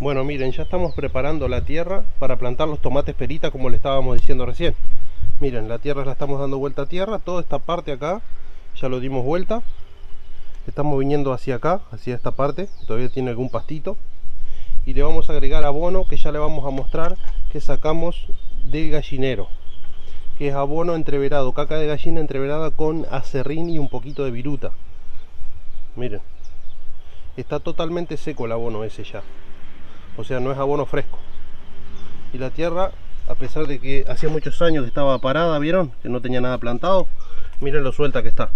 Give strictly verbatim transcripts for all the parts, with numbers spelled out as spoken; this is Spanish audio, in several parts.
Bueno, miren, ya estamos preparando la tierra para plantar los tomates perita, como le estábamos diciendo recién. Miren, la tierra la estamos dando vuelta a tierra, toda esta parte acá ya lo dimos vuelta. Estamos viniendo hacia acá, hacia esta parte, todavía tiene algún pastito. Y le vamos a agregar abono, que ya le vamos a mostrar, que sacamos del gallinero. Que es abono entreverado, caca de gallina entreverada con acerrín y un poquito de viruta. Miren, está totalmente seco el abono ese ya. O sea, no es abono fresco. Y la tierra, a pesar de que hacía muchos años que estaba parada, ¿vieron? Que no tenía nada plantado. Miren lo suelta que está.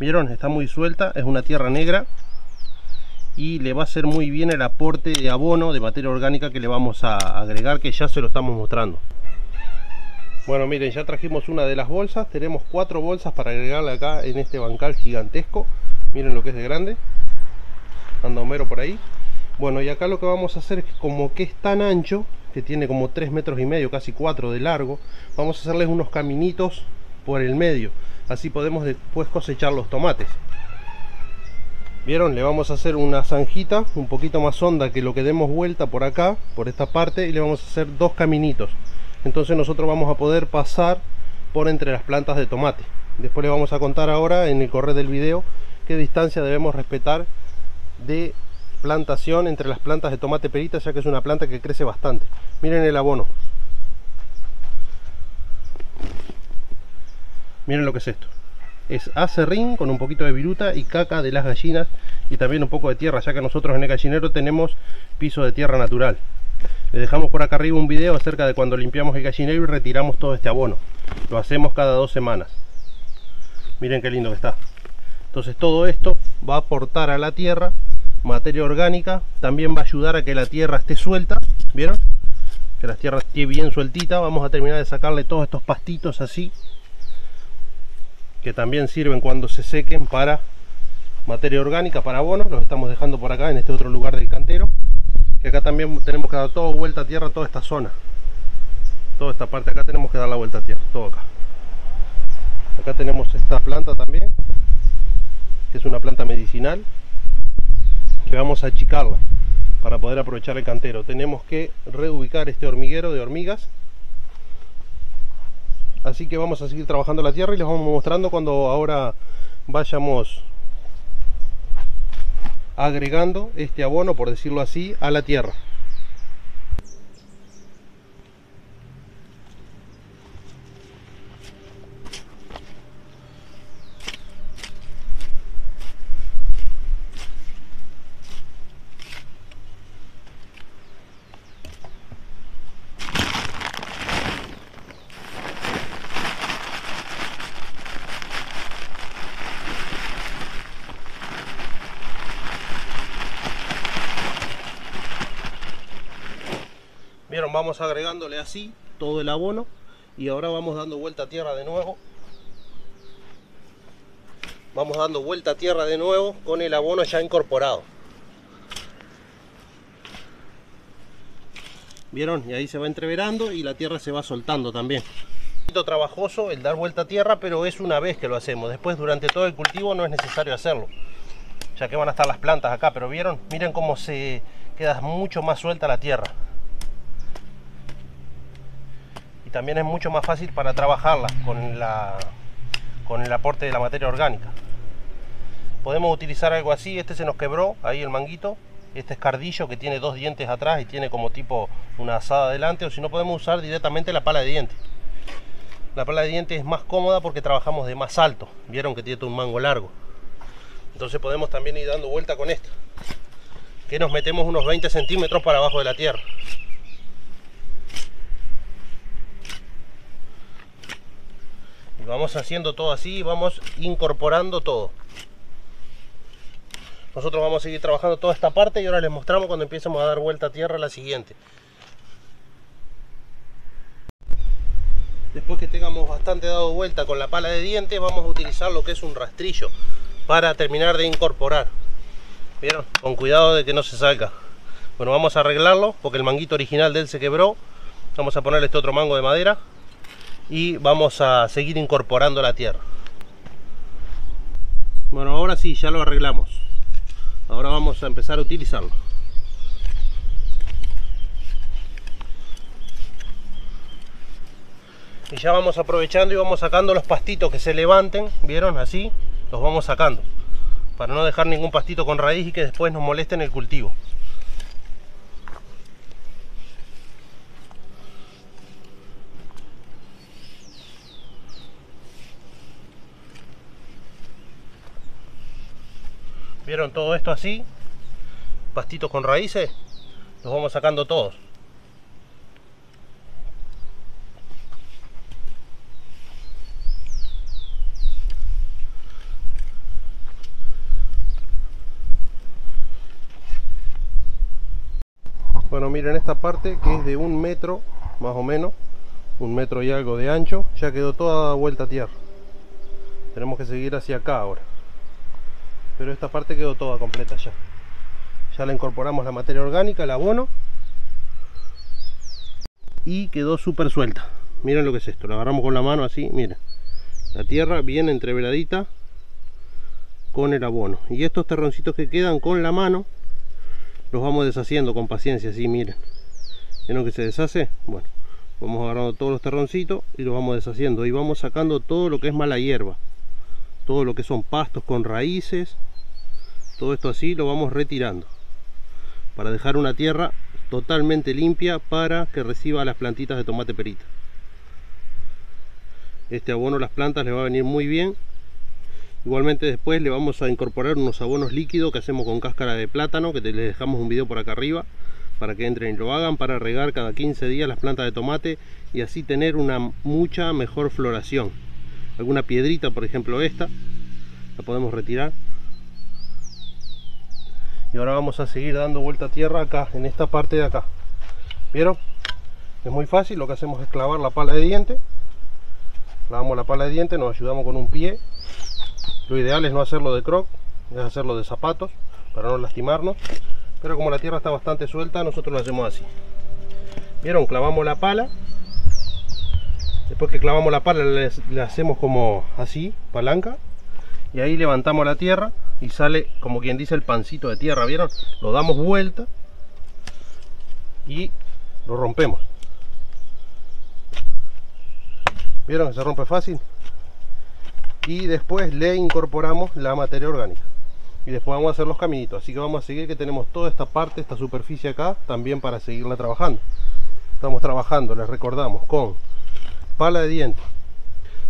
¿Vieron? Está muy suelta, es una tierra negra. Y le va a hacer muy bien el aporte de abono, de materia orgánica que le vamos a agregar, que ya se lo estamos mostrando. Bueno, miren, ya trajimos una de las bolsas. Tenemos cuatro bolsas para agregarle acá en este bancal gigantesco. Miren lo que es de grande. Anda Homero por ahí. Bueno, y acá lo que vamos a hacer es que, como que es tan ancho, que tiene como tres metros y medio, casi cuatro de largo, vamos a hacerles unos caminitos por el medio. Así podemos después cosechar los tomates. ¿Vieron? Le vamos a hacer una zanjita un poquito más honda que lo que demos vuelta por acá, por esta parte, y le vamos a hacer dos caminitos. Entonces nosotros vamos a poder pasar por entre las plantas de tomate. Después le vamos a contar ahora, en el correr del video, qué distancia debemos respetar de plantación entre las plantas de tomate perita, ya que es una planta que crece bastante. Miren el abono. Miren lo que es esto. Es acerrín con un poquito de viruta y caca de las gallinas, y también un poco de tierra, ya que nosotros en el gallinero tenemos piso de tierra natural. Les dejamos por acá arriba un video acerca de cuando limpiamos el gallinero y retiramos todo este abono. Lo hacemos cada dos semanas. Miren qué lindo que está. Entonces todo esto va a aportar a la tierra materia orgánica, también va a ayudar a que la tierra esté suelta. ¿Vieron? Que la tierra esté bien sueltita. Vamos a terminar de sacarle todos estos pastitos así, que también sirven cuando se sequen para materia orgánica, para abono. Los estamos dejando por acá en este otro lugar del cantero, que acá también tenemos que dar todo vuelta a tierra, toda esta zona, toda esta parte acá tenemos que dar la vuelta a tierra, todo acá. Acá tenemos esta planta también, que es una planta medicinal, que vamos a achicarla para poder aprovechar el cantero. Tenemos que reubicar este hormiguero de hormigas. Así que vamos a seguir trabajando la tierra y les vamos mostrando cuando ahora vayamos agregando este abono, por decirlo así, a la tierra. Vieron, vamos agregándole así todo el abono y ahora vamos dando vuelta a tierra de nuevo. Vamos dando vuelta a tierra de nuevo con el abono ya incorporado. Vieron, y ahí se va entreverando y la tierra se va soltando también. Un poquito trabajoso el dar vuelta a tierra, pero es una vez que lo hacemos. Después, durante todo el cultivo, no es necesario hacerlo, ya que van a estar las plantas acá. Pero vieron, miren cómo se queda mucho más suelta la tierra. También es mucho más fácil para trabajarla con, la, con el aporte de la materia orgánica. Podemos utilizar algo así. Este se nos quebró, ahí el manguito. Este es cardillo, que tiene dos dientes atrás y tiene como tipo una asada adelante. O si no, podemos usar directamente la pala de diente. La pala de diente es más cómoda porque trabajamos de más alto. Vieron que tiene todo un mango largo. Entonces podemos también ir dando vuelta con esta, que nos metemos unos veinte centímetros para abajo de la tierra. Vamos haciendo todo así, vamos incorporando todo. Nosotros vamos a seguir trabajando toda esta parte y ahora les mostramos cuando empecemos a dar vuelta a tierra la siguiente. Después que tengamos bastante dado vuelta con la pala de dientes, vamos a utilizar lo que es un rastrillo para terminar de incorporar. ¿Vieron? Con cuidado de que no se salga. Bueno, vamos a arreglarlo porque el manguito original de él se quebró. Vamos a ponerle este otro mango de madera y vamos a seguir incorporando la tierra. Bueno, ahora sí, ya lo arreglamos. Ahora vamos a empezar a utilizarlo. Y ya vamos aprovechando y vamos sacando los pastitos que se levanten, ¿vieron? Así los vamos sacando, para no dejar ningún pastito con raíz y que después nos moleste en el cultivo. ¿Vieron todo esto así? Pastitos con raíces, los vamos sacando todos. Bueno, miren esta parte que es de un metro, más o menos, un metro y algo de ancho, ya quedó toda vuelta a tierra. Tenemos que seguir hacia acá ahora. Pero esta parte quedó toda completa ya. Ya le incorporamos la materia orgánica, el abono. Y quedó súper suelta. Miren lo que es esto. La agarramos con la mano así, miren. La tierra bien entreveradita con el abono. Y estos terroncitos que quedan con la mano, los vamos deshaciendo con paciencia así, miren. ¿Ven lo que se deshace? Bueno, vamos agarrando todos los terroncitos y los vamos deshaciendo. Y vamos sacando todo lo que es mala hierba. Todo lo que son pastos con raíces, todo esto así lo vamos retirando para dejar una tierra totalmente limpia para que reciba las plantitas de tomate perita. Este abono a las plantas les va a venir muy bien. Igualmente después le vamos a incorporar unos abonos líquidos que hacemos con cáscara de plátano, que les dejamos un video por acá arriba para que entren y lo hagan, para regar cada quince días las plantas de tomate y así tener una mucha mejor floración. Alguna piedrita, por ejemplo esta, la podemos retirar. Y ahora vamos a seguir dando vuelta a tierra acá, en esta parte de acá. ¿Vieron? Es muy fácil, lo que hacemos es clavar la pala de diente. Clavamos la pala de diente, nos ayudamos con un pie. Lo ideal es no hacerlo de croc, es hacerlo de zapatos, para no lastimarnos. Pero como la tierra está bastante suelta, nosotros lo hacemos así. ¿Vieron? Clavamos la pala. Después que clavamos la pala le hacemos como así, palanca, y ahí levantamos la tierra y sale como quien dice el pancito de tierra, ¿vieron? Lo damos vuelta y lo rompemos. ¿Vieron que se rompe fácil? Y después le incorporamos la materia orgánica. Y después vamos a hacer los caminitos, así que vamos a seguir que tenemos toda esta parte, esta superficie acá, también para seguirla trabajando. Estamos trabajando, les recordamos, con pala de diente.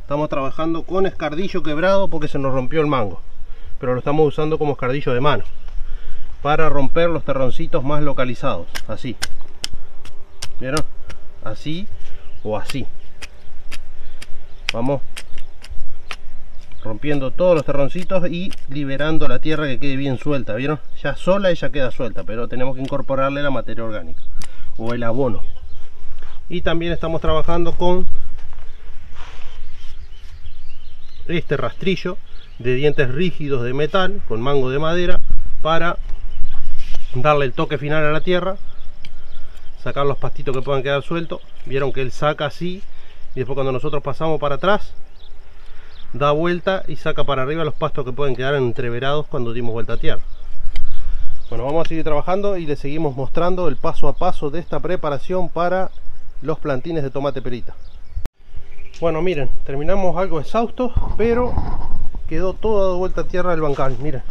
Estamos trabajando con escardillo quebrado porque se nos rompió el mango, pero lo estamos usando como escardillo de mano para romper los terroncitos más localizados, así. ¿Vieron? Así o así. Vamos rompiendo todos los terroncitos y liberando la tierra que quede bien suelta, ¿vieron? Ya sola ella queda suelta, pero tenemos que incorporarle la materia orgánica o el abono. Y también estamos trabajando con este rastrillo de dientes rígidos de metal con mango de madera para darle el toque final a la tierra, sacar los pastitos que puedan quedar sueltos. Vieron que él saca así y después cuando nosotros pasamos para atrás da vuelta y saca para arriba los pastos que pueden quedar entreverados cuando dimos vuelta a tierra. Bueno, vamos a seguir trabajando y les seguimos mostrando el paso a paso de esta preparación para los plantines de tomate perita. Bueno, miren, terminamos algo exhaustos, pero quedó toda de vuelta a tierra el bancal. Miren,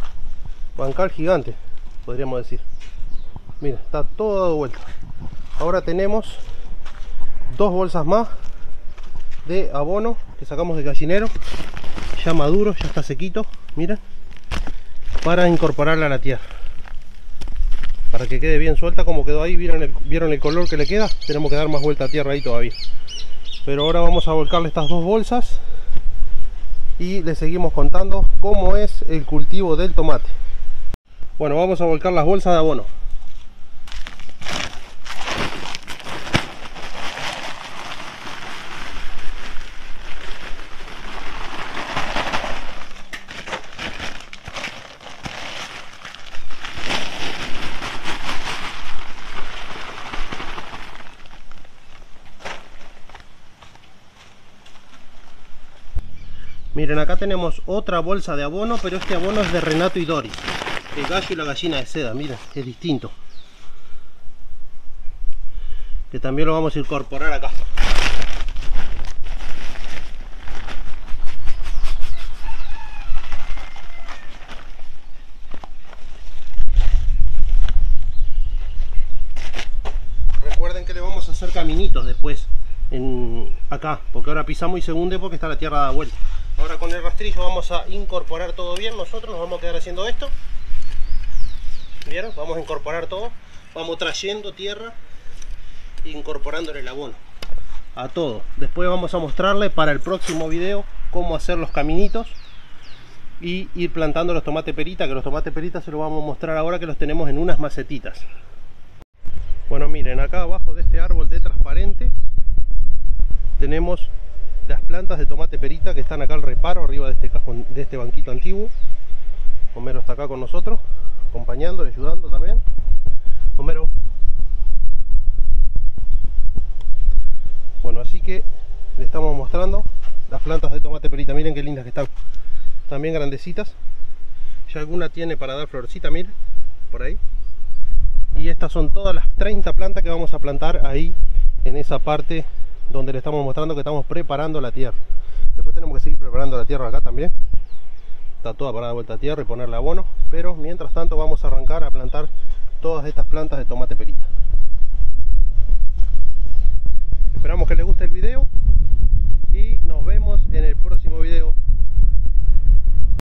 bancal gigante, podríamos decir. Miren, está todo dado vuelta. Ahora tenemos dos bolsas más de abono que sacamos del gallinero, ya maduro, ya está sequito. Miren, para incorporarla a la tierra, para que quede bien suelta como quedó ahí. ¿Vieron el, vieron el color que le queda? Tenemos que dar más vuelta a tierra ahí todavía. Pero ahora vamos a volcarle estas dos bolsas y les seguimos contando cómo es el cultivo del tomate. Bueno, vamos a volcar las bolsas de abono. Miren, acá tenemos otra bolsa de abono, pero este abono es de Renato y Doris. El gallo y la gallina de seda, mira, es distinto. Que también lo vamos a incorporar acá. Recuerden que le vamos a hacer caminitos después en acá, porque ahora pisamos y se hunde porque está la tierra dada vuelta. Ahora con el rastrillo vamos a incorporar todo bien. Nosotros nos vamos a quedar haciendo esto. ¿Vieron? Vamos a incorporar todo. Vamos trayendo tierra, incorporándole el abono a todo. Después vamos a mostrarle para el próximo video cómo hacer los caminitos y ir plantando los tomates perita, que los tomates perita se los vamos a mostrar ahora que los tenemos en unas macetitas. Bueno, miren, acá abajo de este árbol de transparente tenemos las plantas de tomate perita que están acá al reparo, arriba de este cajón, de este banquito antiguo. Homero está acá con nosotros, acompañando y ayudando también. Homero. Bueno, así que le estamos mostrando las plantas de tomate perita. Miren qué lindas que están. También grandecitas. Ya alguna tiene para dar florcita, miren. Por ahí. Y estas son todas las treinta plantas que vamos a plantar ahí en esa parte donde le estamos mostrando que estamos preparando la tierra. Después tenemos que seguir preparando la tierra acá también. Está toda para dar vuelta a tierra y ponerle abono. Pero mientras tanto vamos a arrancar a plantar todas estas plantas de tomate perita. Esperamos que les guste el video y nos vemos en el próximo video.